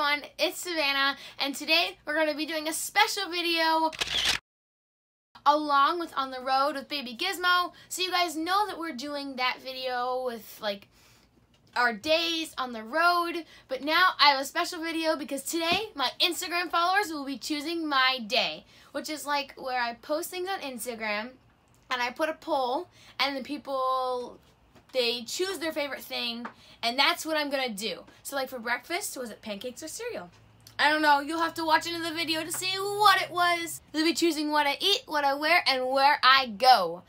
everyone, it's Savannah, and today we're going to be doing a special video along with On the Road with Baby Gizmo. So you guys know that we're doing that video with like our days on the road, but now I have a special video because today my Instagram followers will be choosing my day, which is like where I post things on Instagram and I put a poll and the people, they choose their favorite thing, and that's what I'm gonna do. So like for breakfast, was it pancakes or cereal? I don't know, you'll have to watch into the video to see what it was. They'll be choosing what I eat, what I wear, and where I go.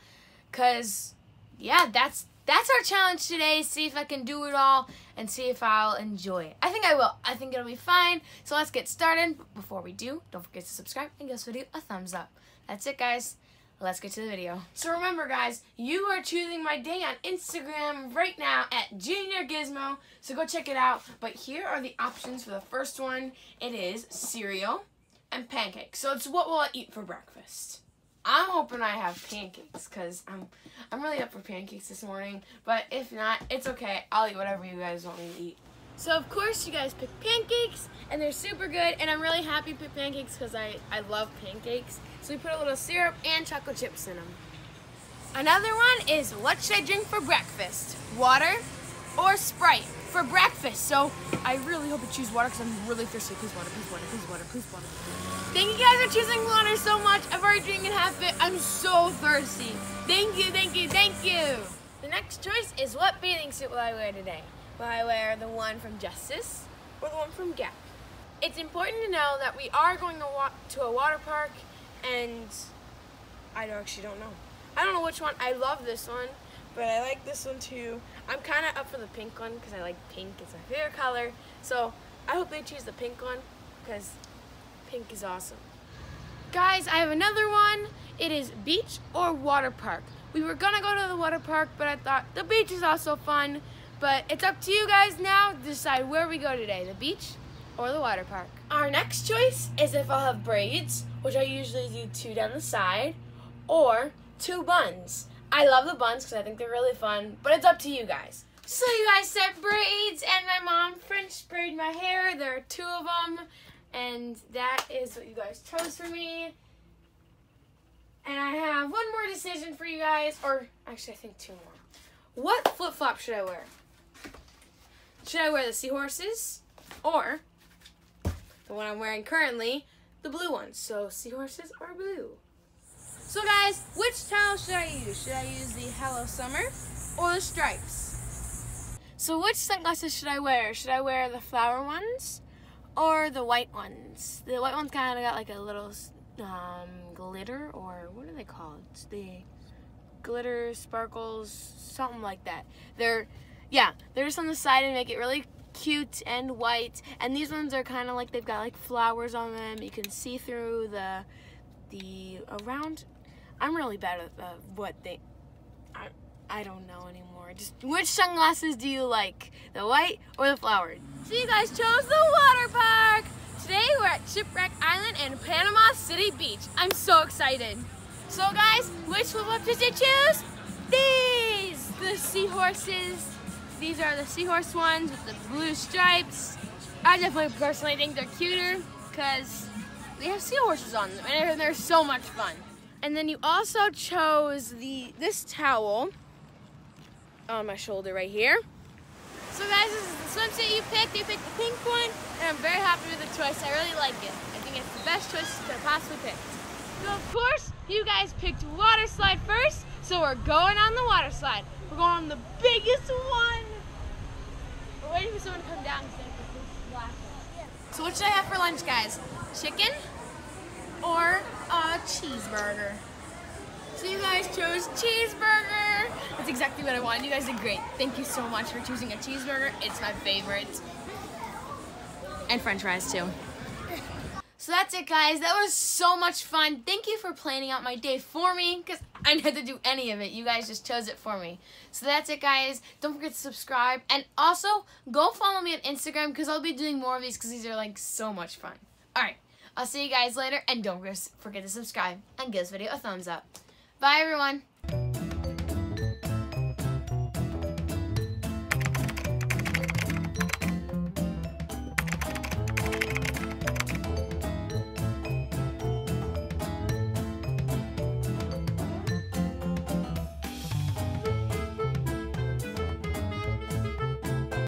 Cause yeah, that's our challenge today. See if I can do it all and see if I'll enjoy it. I think I will, I think it'll be fine. So let's get started. But before we do, don't forget to subscribe and give this video a thumbs up. That's it guys. Let's get to the video. So remember guys, you are choosing my day on Instagram right now at Junior Gizmo, so go check it out. But here are the options for the first one. It is cereal and pancakes. So it's what will I eat for breakfast. I'm hoping I have pancakes because I'm really up for pancakes this morning. But if not, it's okay. I'll eat whatever you guys want me to eat. So of course you guys picked pancakes and they're super good, and I'm really happy you picked pancakes because I love pancakes. So we put a little syrup and chocolate chips in them. Another one is what should I drink for breakfast? Water or Sprite for breakfast? So I really hope you choose water because I'm really thirsty. Please water, please water, please water, please water. Thank you guys for choosing water so much. I've already drank half of it. I'm so thirsty. Thank you, thank you, thank you. The next choice is what bathing suit will I wear today? Will I wear the one from Justice or the one from Gap? It's important to know that we are going to a water park, and I actually don't know. I don't know which one. I love this one, but I like this one too. I'm kind of up for the pink one because I like pink. It's my favorite color. So I hope they choose the pink one because pink is awesome. Guys, I have another one. It is beach or water park. We were gonna go to the water park, but I thought the beach is also fun. But it's up to you guys now to decide where we go today, the beach or the water park. Our next choice is if I'll have braids, which I usually do two down the side, or two buns. I love the buns because I think they're really fun, but it's up to you guys. So you guys said braids, and my mom French braided my hair. There are two of them, and that is what you guys chose for me. And I have one more decision for you guys, or actually I think two more. What flip-flop should I wear? Should I wear the seahorses or the one I'm wearing currently, the blue ones? So seahorses are blue. So guys, which towel should I use? Should I use the Hello Summer or the stripes? So which sunglasses should I wear? Should I wear the flower ones or the white ones? The white ones kind of got like a little glitter, or what are they called? It's the glitter, sparkles, something like that. They're just on the side and make it really cute and white. And these ones are kind of like, they've got like flowers on them. You can see through the around. I'm really bad at I don't know anymore. Just which sunglasses do you like? The white or the flowered? So you guys chose the water park. Today we're at Shipwreck Island and Panama City Beach. I'm so excited. So guys, which flip-flop did you choose? These! The seahorses. These are the seahorse ones with the blue stripes. I definitely personally think they're cuter because they have seahorses on them and they're so much fun. And then you also chose this towel on my shoulder right here. So guys, this is the swimsuit you picked. You picked the pink one, and I'm very happy with the choice. I really like it. I think it's the best choice you could have possibly picked. So of course, you guys picked water slide first, so we're going on the water slide. We're going on the biggest one. We're waiting for someone to come down today because this is last one. So what should I have for lunch, guys? Chicken or a cheeseburger? So you guys chose cheeseburger. That's exactly what I wanted. You guys did great. Thank you so much for choosing a cheeseburger. It's my favorite. And french fries too. So that's it guys, that was so much fun. Thank you for planning out my day for me because I didn't have to do any of it. You guys just chose it for me. So that's it guys, don't forget to subscribe, and also go follow me on Instagram because I'll be doing more of these because these are like so much fun. Alright, I'll see you guys later, and don't forget to subscribe and give this video a thumbs up. Bye everyone.